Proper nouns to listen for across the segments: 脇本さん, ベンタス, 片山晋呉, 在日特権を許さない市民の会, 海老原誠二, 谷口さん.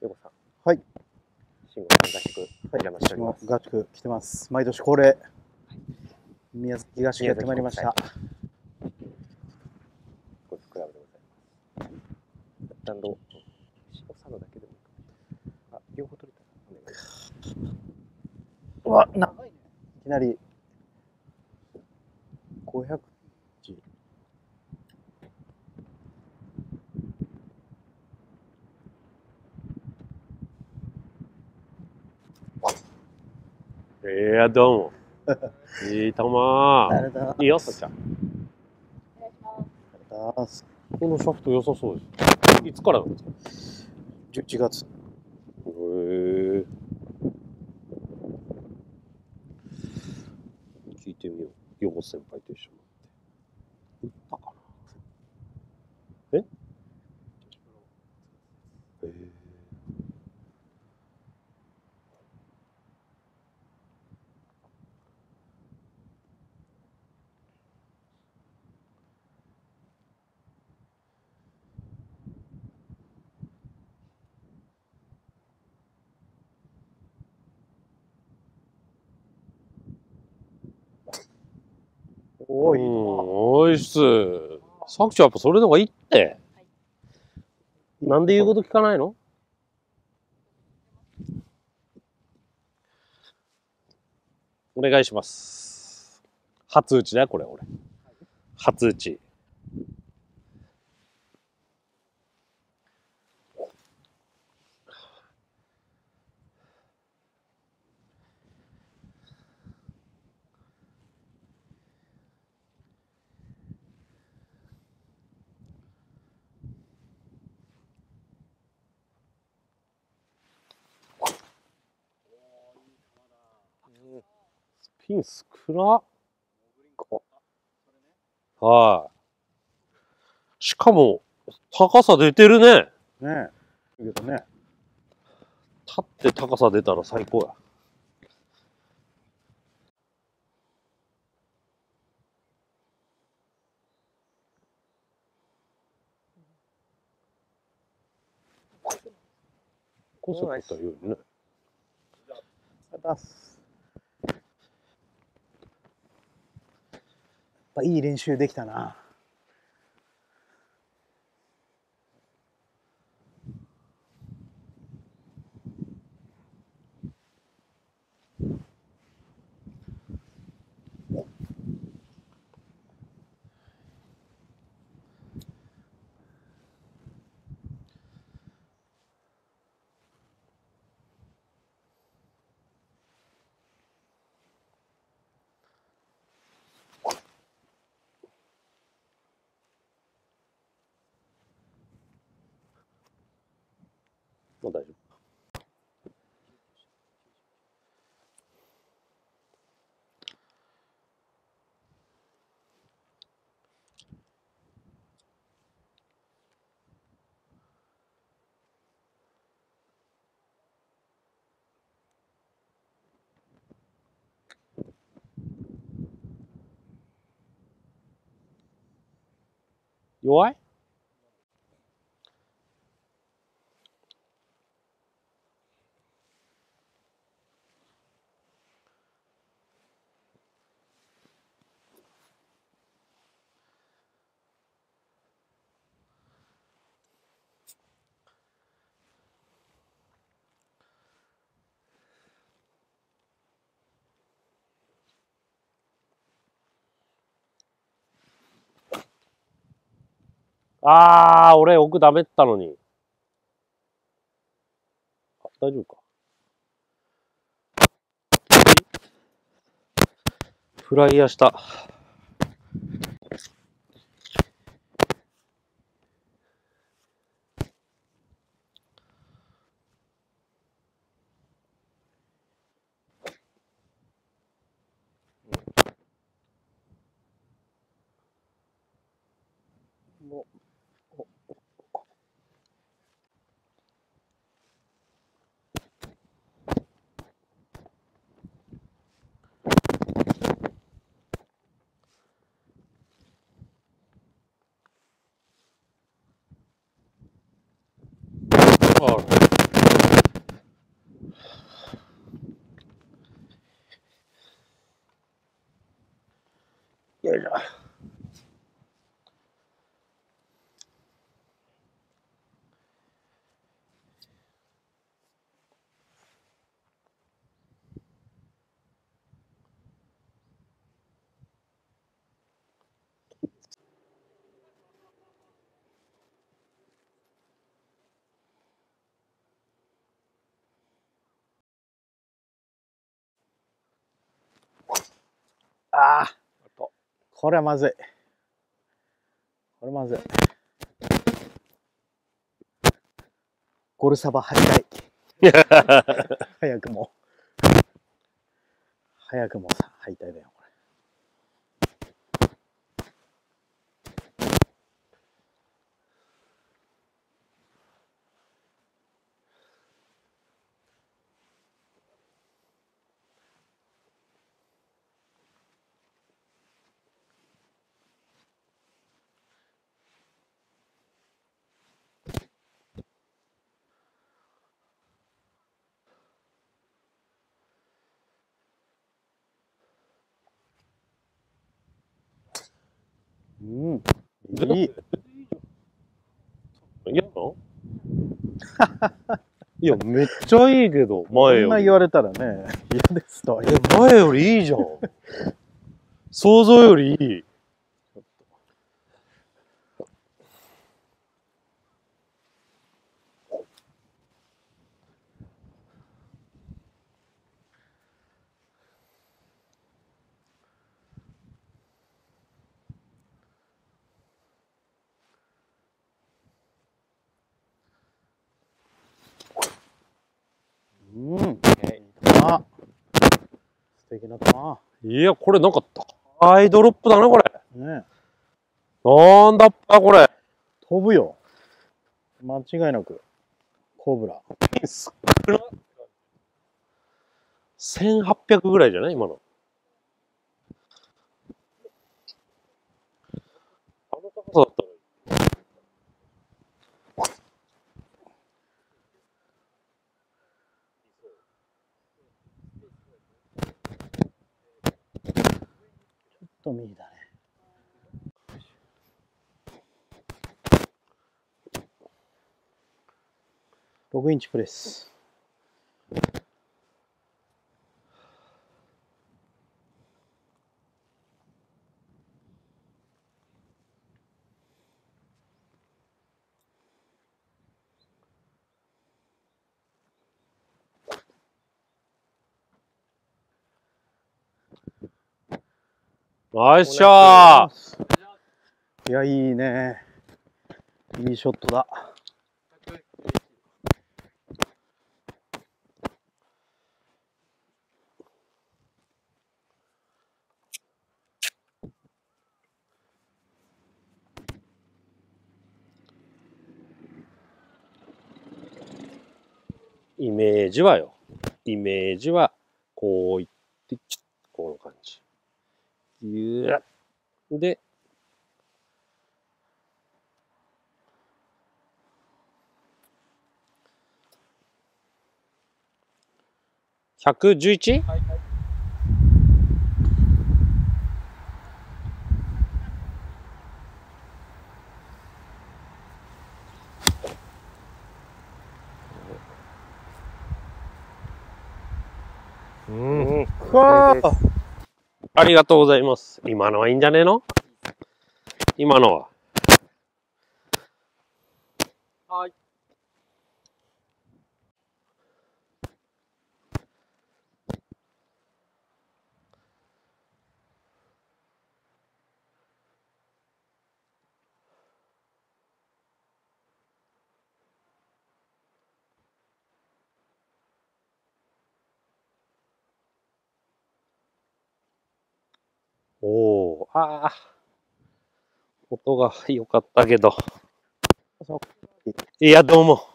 ヨコさん。はい。慎吾さん、合宿、お邪魔しております。合宿来てます。毎年恒例、宮崎合宿やってまいりました。ゴルフクラブでございます。スタンド、おサドだけでもいいか。あ、両方取れたら。うわ、長いね。いきなり500。どうも。いい球。いいよ、さっちゃん。このシャフト良さそうです。いつからなんですか ?11 月。聞いてみよう。ヨコ先輩と一緒に打ったかな。おいっす。さくちゃんやっぱそれの方がいいって。なんで言うこと聞かないの？お願いします。初打ちだよ、これ、俺。初打ち。ピン少な。はい。しかも、高さ出てるね。ねえ。いいけどね。立って高さ出たら最高や。こうすることは言うね。出す。いい練習できたな。もう大丈夫。弱い？ああ、俺奥ダメったのに。あ、大丈夫か。フライヤーした。れが。ああ、これはまずい。これまずい。ゴルサバ入りたい。早くもさ、入りたいだよ、これ。うん、いい。嫌なの？いや、めっちゃいいけど、前より。そんな言われたらね、嫌ですとは言う。前よりいいじゃん。想像よりいい。うん、素敵な玉。いや、これなんか高いドロップだな、これ。ね。なんだっぱ、これ。飛ぶよ。間違いなく。コブラ。少な。1800ぐらいじゃない今の。あの高さだったら。右だね。6インチプレス。よいしょー。いや、いいね。いいショットだ。イメージはよ。イメージは、こういって、この感じ。ギューッで、111？ はいはい。うん。ありがとうございます。今のはいいんじゃねえの？今のは。はい。おー、ああ、音が良かったけど。いや、どうも。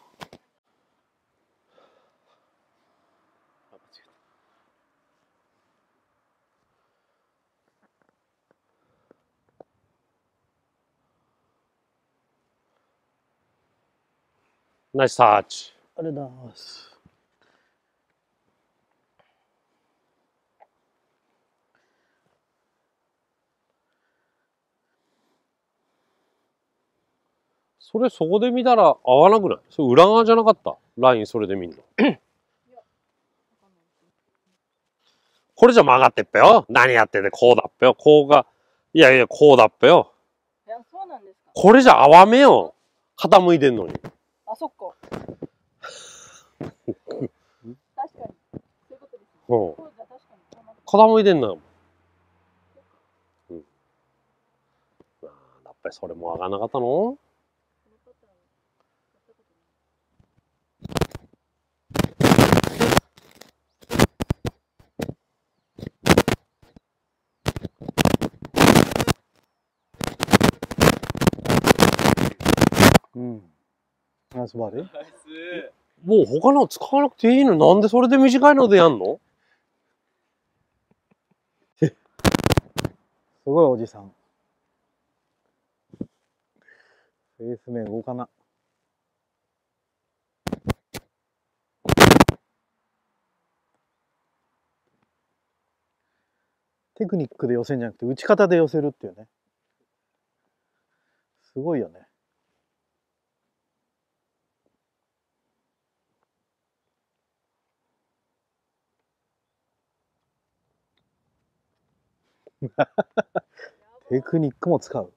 ナイスサーチ。ありがとうございます。それそこで見たら合わなくない？それ裏側じゃなかった？ラインそれで見んの。これじゃ曲がってっぺよ。何やってて、こうだっぺよ。こうが、いやいや、こうだっぺよ。いや、そうなんですか。これじゃ合わめよ。傾いてんのに。あ、そっか。確かに。そういうことです。こうじゃ確かに。傾いてんのよ。うん。ああ、やっぱりそれも上がんなかったの？ナイスバーディー。もう他の使わなくていいの。なんでそれで短いのでやんの？すごいおじさん。フェース面動かな。テクニックで寄せんじゃなくて打ち方で寄せるっていうね。すごいよね。テクニックも使う。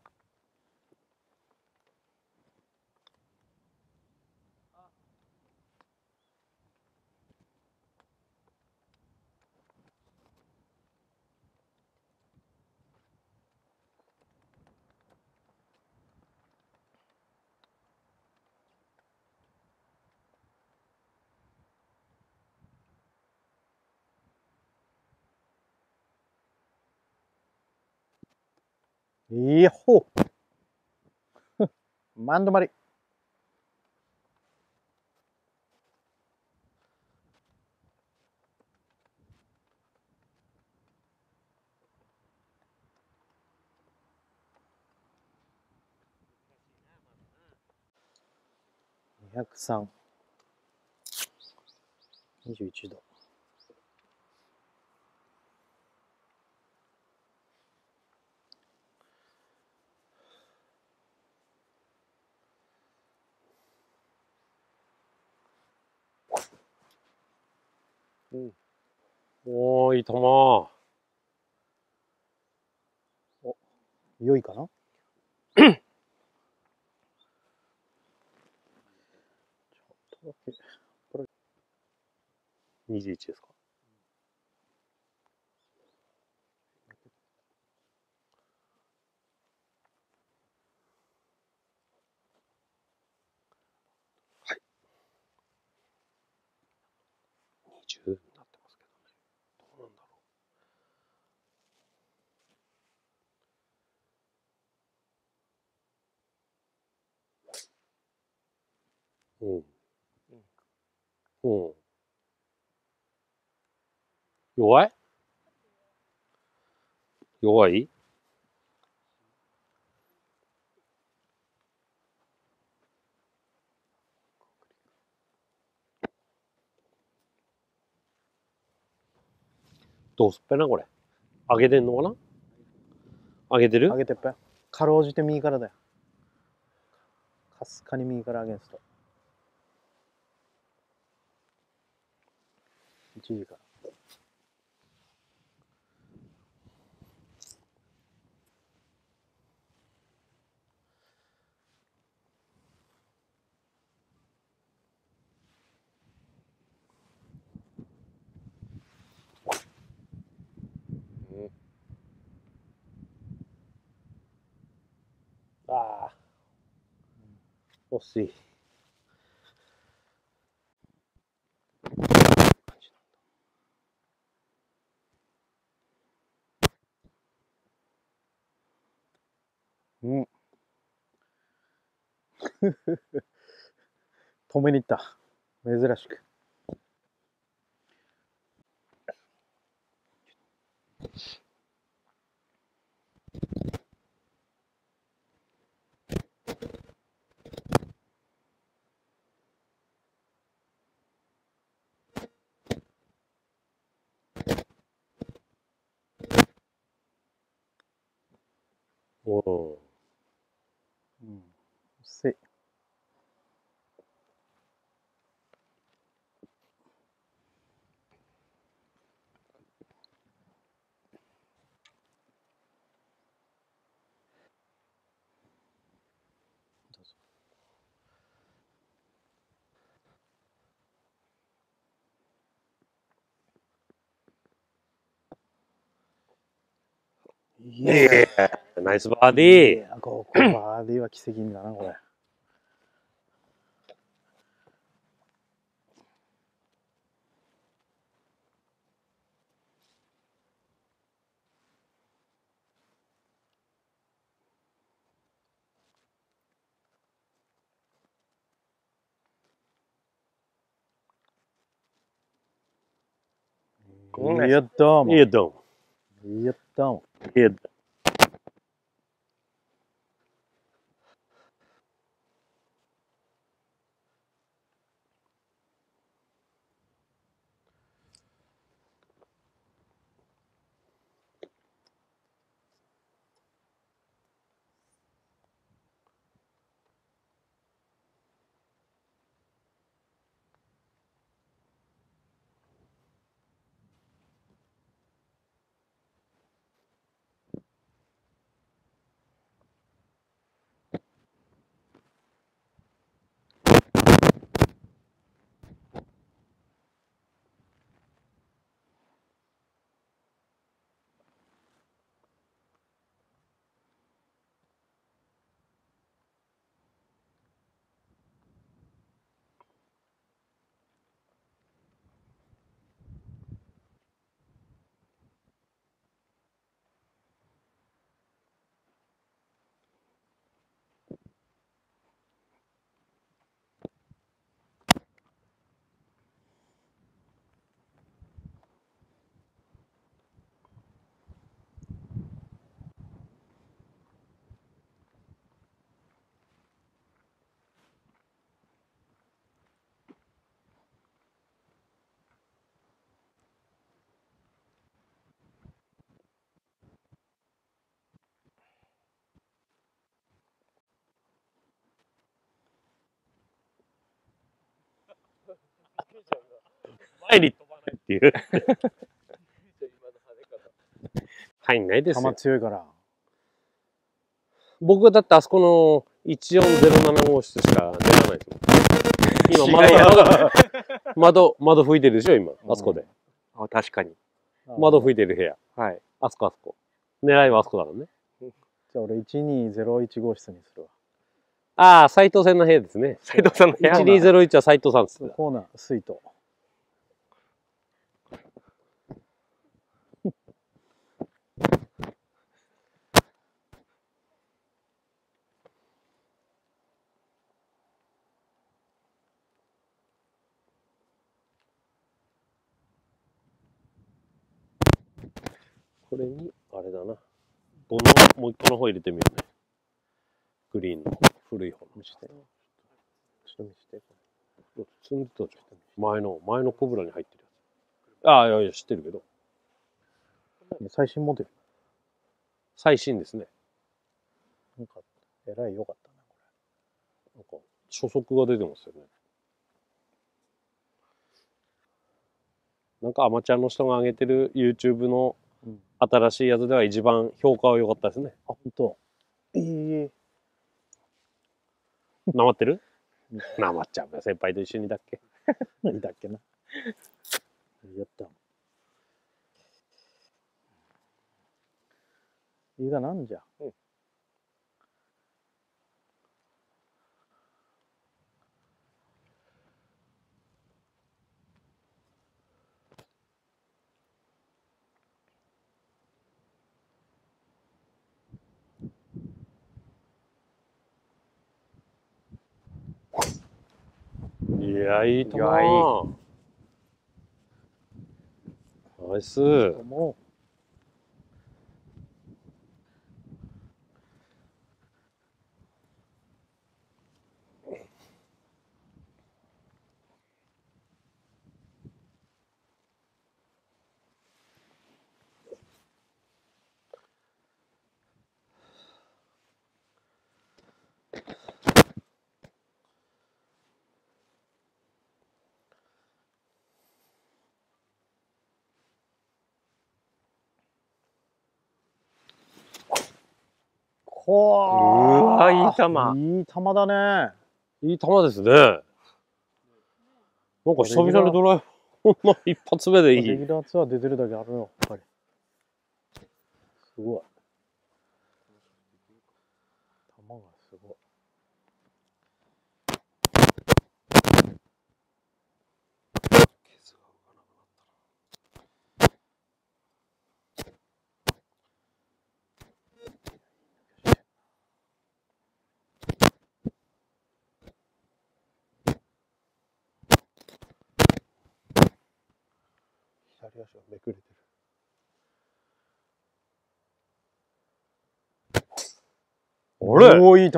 いやほう。まんどまり。203。21度。おー、いい球。お、良いかな。ちょっとだけこれ21ですか。うん。弱い？弱い？どうすっぺな、これ。上げてんのかな？上げてる？上げてっぺ。かろうじて右からだよ。かすかに右から上げんすと。1時から。ああ、惜しい。うん。止めに行った。珍しく。おお。ナイスバーディー。ここバーディーは奇跡だな、これ。يدام يدام يدام يدام前に飛ばないっていう入んないですよ。球強いから。僕だってあそこの1407号室しか出らないですもん。今窓拭いてるでしょ今あそこで。あ、確かに。窓拭いてる部屋。はい。あそこあそこ。狙いはあそこだからね。じゃあ俺1201号室にするわ。ああ、斎藤さんの部屋ですね。斎藤さんの部屋。1201は斎藤さんです。コーナー、水筒。これに、あれだな。5の、もう一個の方入れてみようね。グリーンの古い方にして。積んでたじゃん。前のコブラに入ってるやつ。ああ、いやいや、知ってるけど。最新モデル。最新ですね。なんか、えらい良かったな、これ。なんか、初速が出てますよね。なんかアマチュアの人が上げてる YouTube の新しいやつでは一番評価は良かったですね。あ、本当。なまってる？なまっちゃう。先輩と一緒にだっけ？何だっけな。やった。いいがなんじゃ。うん、いや、いい球。ナイス。もうわ、いい球。いい球だね。いい球ですね。なんか久々にドライブ、こんな一発目でいい。レギュラーツアー出てるだけあるよ、やっぱり。すごい。左足がめくれてる。あれ？おー、いい球。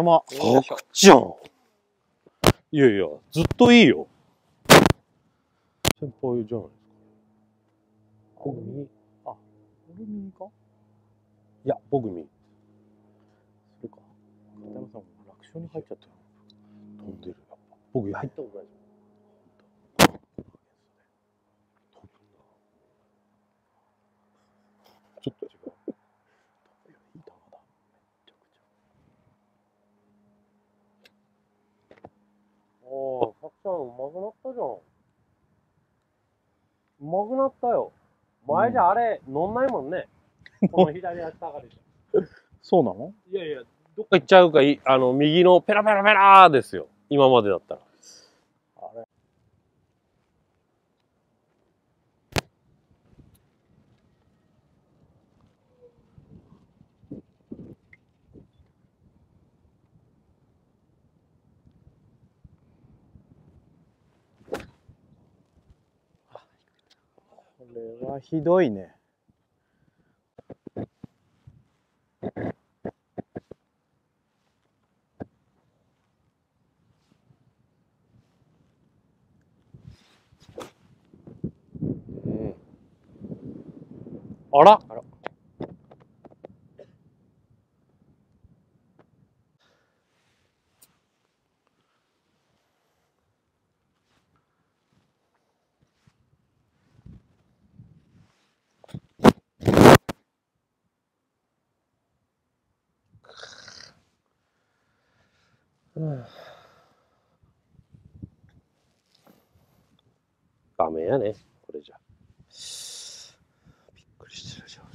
サクちゃん。いやいや、ずっといいよ。先輩じゃないですか。僕右。あ、俺右か？いや、僕右。それか。片山さんも楽勝に入っちゃったよ。飛んでる。僕入ったことない。ちょっと違う。おー、さくちゃんうまくなったじゃん。うまくなったよ。前じゃあれ、乗んないもんね。この左足下がりじゃん。そうなの？いやいや、どっか行っちゃうか、右のペラペラペラーですよ。今までだったら。あれ。これはひどいね。あら。あら。ダメやね、これじゃ。びっくりしてるじゃん。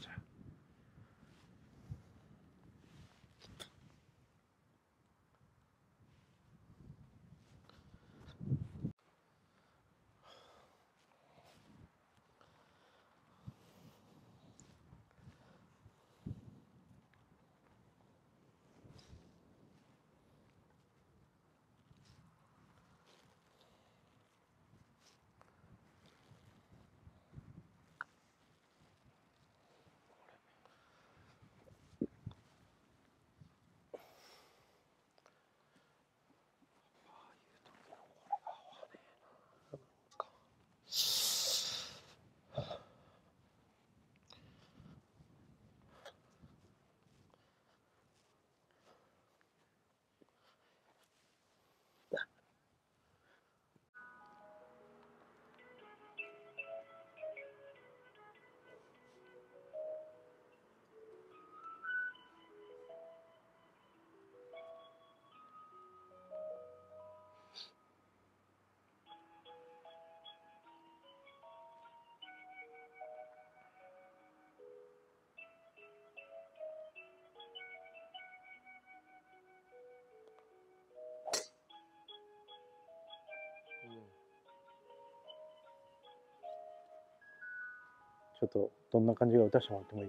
ちょっとどんな感じが打たせてもらってもいい？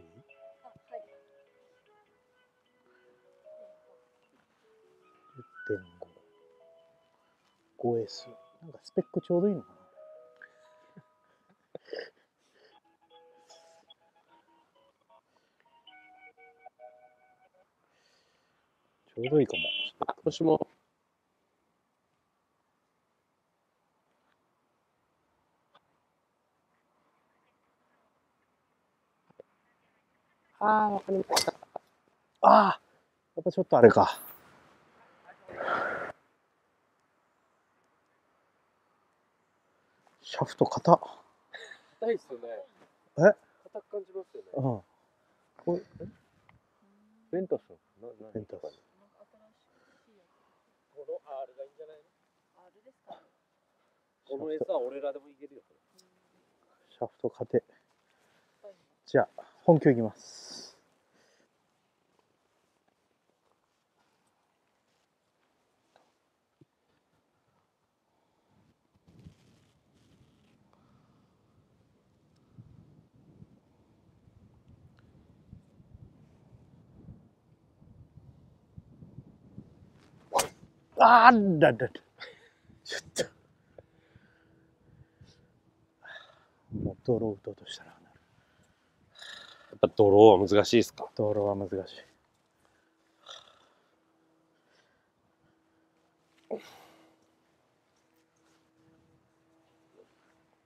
あ、はい。10.5。5S。なんかスペックちょうどいいのかな。ちょうどいいかも。あ、もしも。ああ、わかりました。ああ、やっぱちょっとあれか。シャフト硬。硬いっすよね。え？硬く感じますよね。うん。これ、ベンタス。ベンタス。この R がいいんじゃないの？ R ですか。この S は俺らでもいけるよ。シャフト硬い。じゃあ。本気いきます。あーだだ。ちょっと。ドロー打とうとしたらなる。やっぱドローは難しいですか？ドローは難しい。あ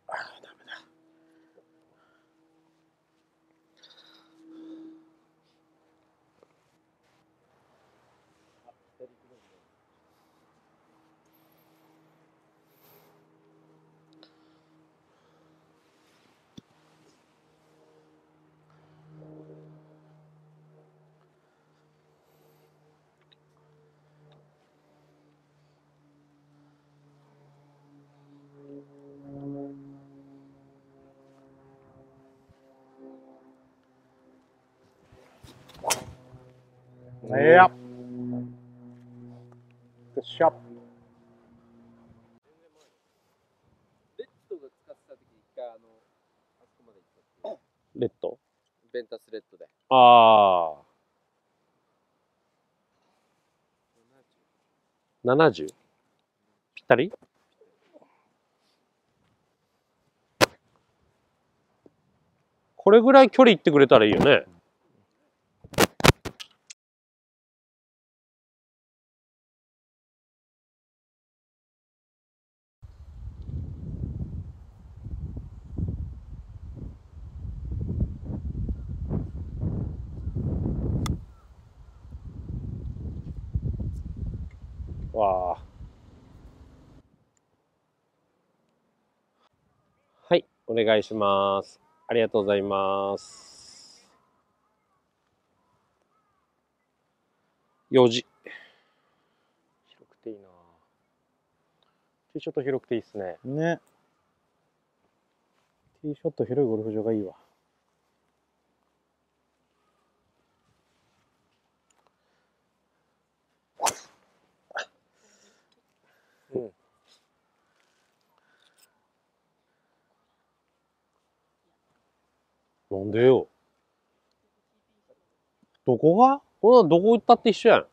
あ、ダメだ。Yep. Good shot. レッド？ベンタスレッドで。ああ。70？ぴったり？これぐらい距離いってくれたらいいよね。わはい、お願いします。ありがとうございます。4時広くていいな。ティーショット広くていいっすね。ね、ティーショット広いゴルフ場がいいわ。なんでよ。どこが？こんなどこ行ったって一緒やん。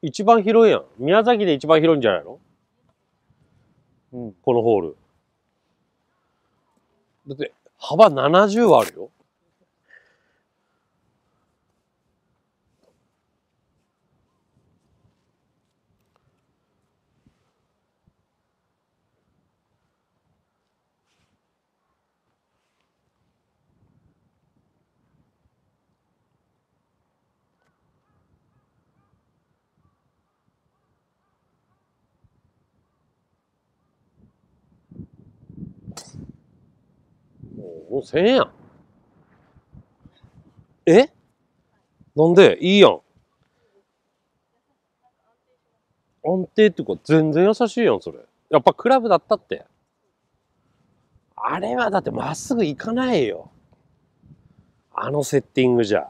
一番広いやん。宮崎で一番広いんじゃないの？うん、このホール。だって、幅70はあるよ。もう1000円やん。え？なんで？いいやん。安定っていうか全然優しいやん、それ。やっぱクラブだったって。あれはだってまっすぐ行かないよ。あのセッティングじゃ。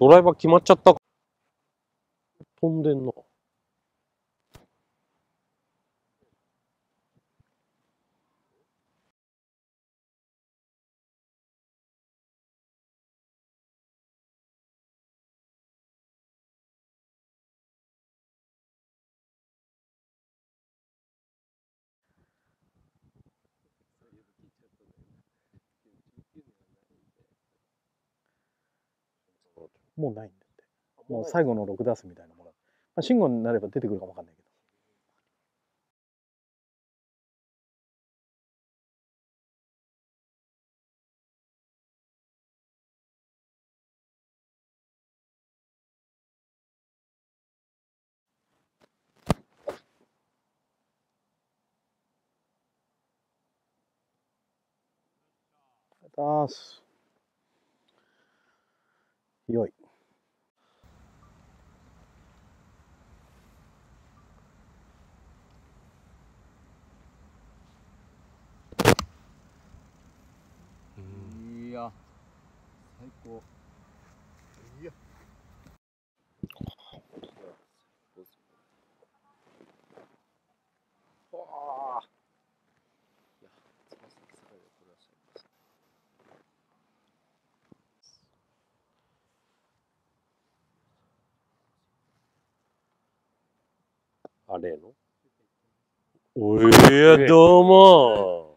ドライバー決まっちゃったか。飛んでんな。もうないんだって。もう最後の6出すみたいなもの。まあ、慎吾になれば出てくるかもわかんないけど。出す。よい。高。いや。わあ。いや、つま先下がりでこれはします。あれの。おや、どうも。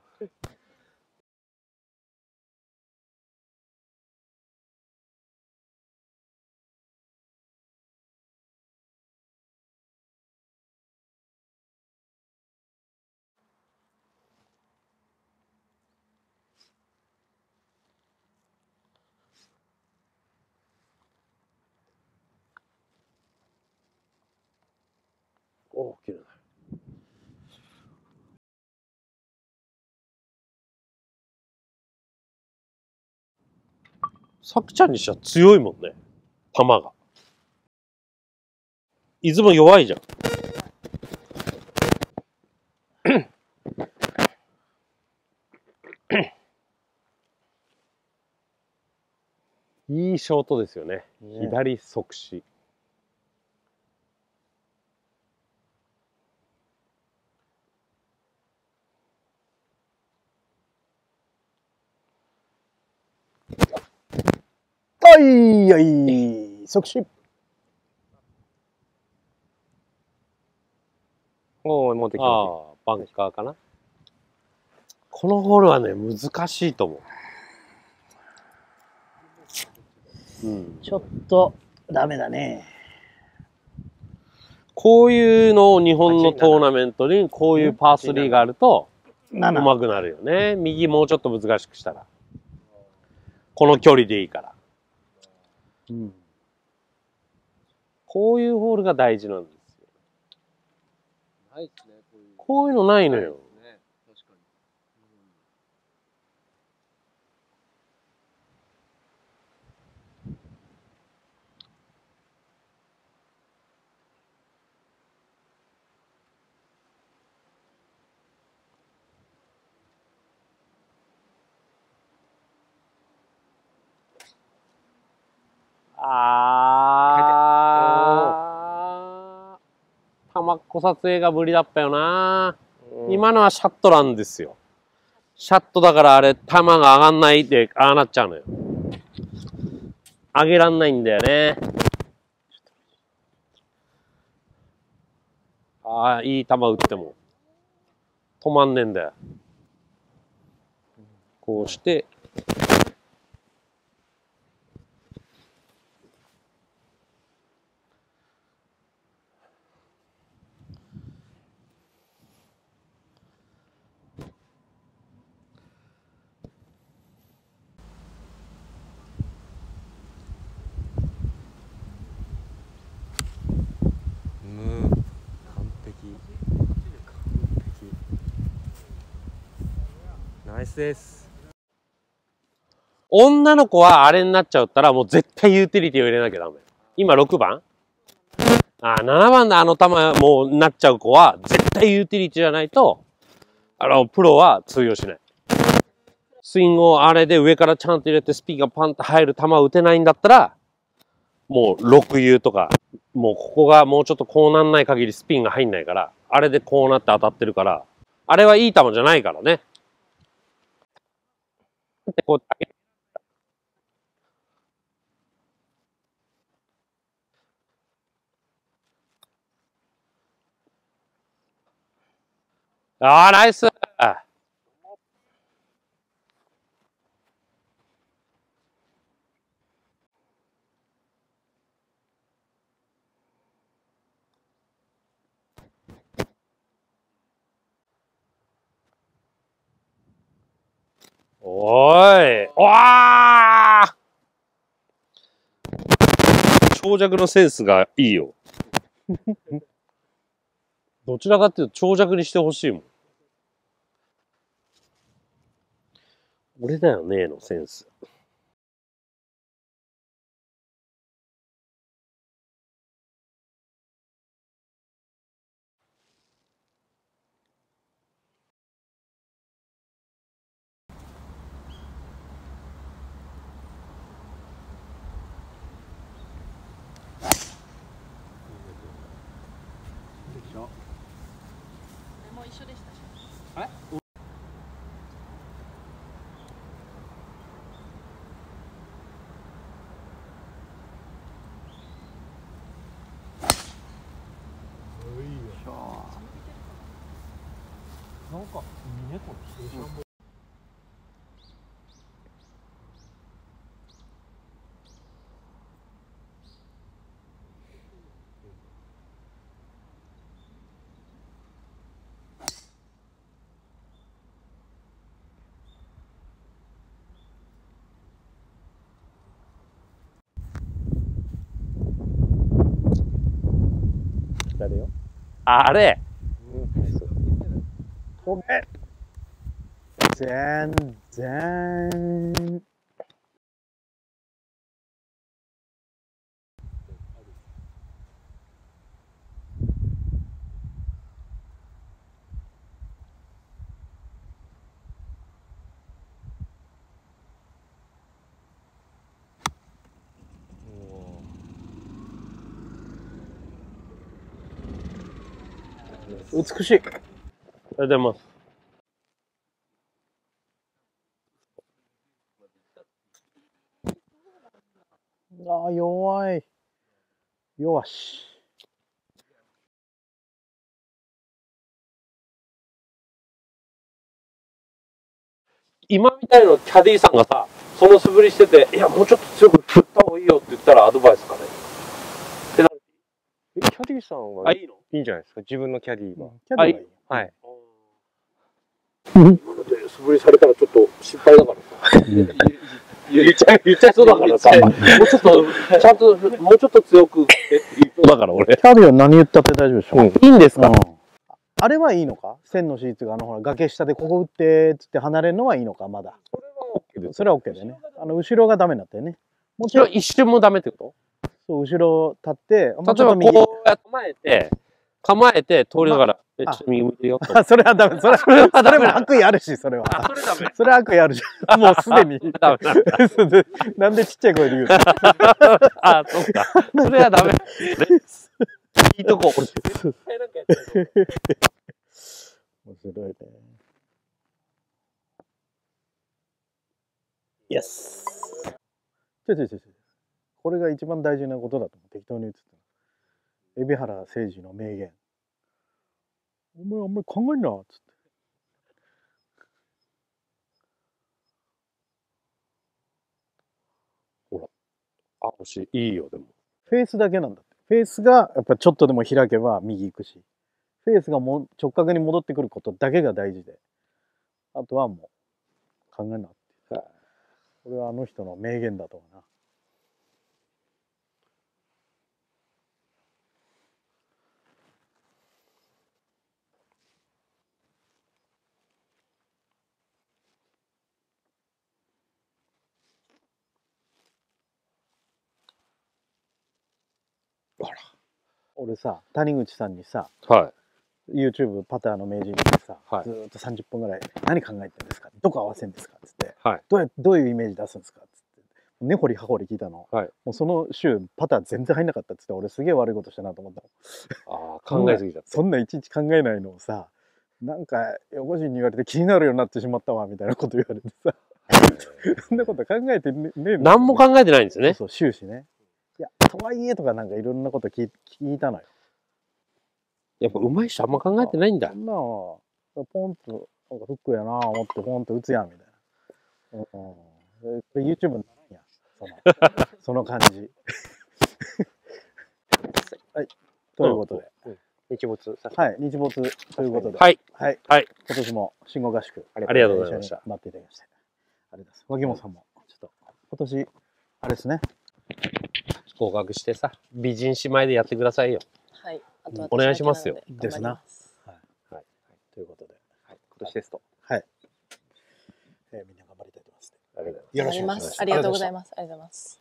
お、切れない。サクちゃんにしては強いもんね。球が。いつも弱いじゃん。いいショートですよね。左即死。はいはい、即死。おお、持ってきた。バンカーかな。このホールはね、難しいと思う。うん、ちょっとダメだね。こういうのを日本のトーナメントに、こういうパー3があるとうまくなるよね。右もうちょっと難しくしたら。この距離でいいから。うん、こういうホールが大事なんですよ。ないですね、こういうのないのよ。ね、確かに。うん、玉子撮影が無理だったよな、うん、今のはシャットなんですよ。シャットだからあれ玉が上がんないでああなっちゃうのよ。上げらんないんだよね。ああ、いい玉打っても止まんねえんだよ。こうしてです。女の子はあれになっちゃったらもう絶対ユーティリティを入れなきゃダメ。今6番?7番のあの球もうなっちゃう子は絶対ユーティリティじゃないと、プロは通用しない。スイングをあれで上からちゃんと入れてスピンがパンと入る球を打てないんだったら、もう6ユーとか、もうここがもうちょっとこうなんない限りスピンが入んないから、あれでこうなって当たってるから、あれはいい球じゃないからね。こうナイス。おーい、おー、長尺のセンスがいいよ。どちらかっていうと長尺にしてほしいもん。俺だよねーのセンス。も一緒でした。あれ？なんか峰子のステーションボール。誰よ？あれ。ごめん。全然。美しい。ありがとうございます。ああ、弱い。弱し。今みたいなキャディーさんがさ、その素振りしてて、いや、もうちょっと強く振った方がいいよって言ったらアドバイスかね。ペナルティ？キャディーさんは、あ、いいの？いいんじゃないですか、自分のキャディーは。キャディーはいい。はい。今ので素振りされたらちょっと心配だから言っちゃいそうだからさ、もうちょっとちゃんともうちょっと強くだから俺キャディーは何言ったって大丈夫でしょ、いいんですか、あれはいいのか、線のシーツがほら崖下でここ打ってつって離れるのはいいのか、まだそれは OK でね、後ろがダメになったよね、もちろん一瞬もダメってこと、そう後ろ立って例えばこうやって構えて通りながら、右向いてよ。それはダメ。それは悪意あるし、それは。それダメ。それは悪意あるし。もうすでに。なんでちっちゃい声で言うの？あ、そっか。それはダメ。いいとこ。面白いね。イエス。ちょ。これが一番大事なことだと思う。適当に言ってた。海老原誠二の名言。お前あんまり考えんなっつって。ほら。あ、欲しい。いいよ、でも。フェースだけなんだって。フェースが、やっぱちょっとでも開けば右行くし。フェースがも直角に戻ってくることだけが大事で。あとはもう、考えんなって。はい。これはあの人の名言だと思うな。俺さ、谷口さんにさ、はい、YouTube パターの名人でさ、はい、ずっと30分ぐらい「何考えてるんですか、どこ合わせるんですか」っつって、はい、どういうイメージ出すんですかっつって根掘り葉掘り聞いたの、はい、もうその週パター全然入んなかったっつって、俺すげえ悪いことしたなと思ったの。あ考えすぎちゃった。そんないちいち考えないのをさ、なんか横陣に言われて気になるようになってしまったわみたいなこと言われてさそんなこと考えてねえの、何も考えてないんですよね。そう終始ね、いや、とはいえとかなんかいろんなこと聞いたのよ。やっぱ上手い人あんま考えてないんだ。そんなポンとなんかフックやなぁ思ってポンと打つやんみたいな。うん、YouTube のやんその感じ。はい、ということで、日没、はい、日没ということで、はい、はい、はい、今年も信号合宿ありがとうございました。待っていただきましてありがとうございます。脇本さんもちょっと今年あれですね、合格してさ、美人姉妹でやってくださいよ。はい。お願いしますよ。ですな。はい。はい。ということで、今年テスト。はい。みんな頑張りたいと思います。よろしくお願いします。ありがとうございます。ありがとうございます。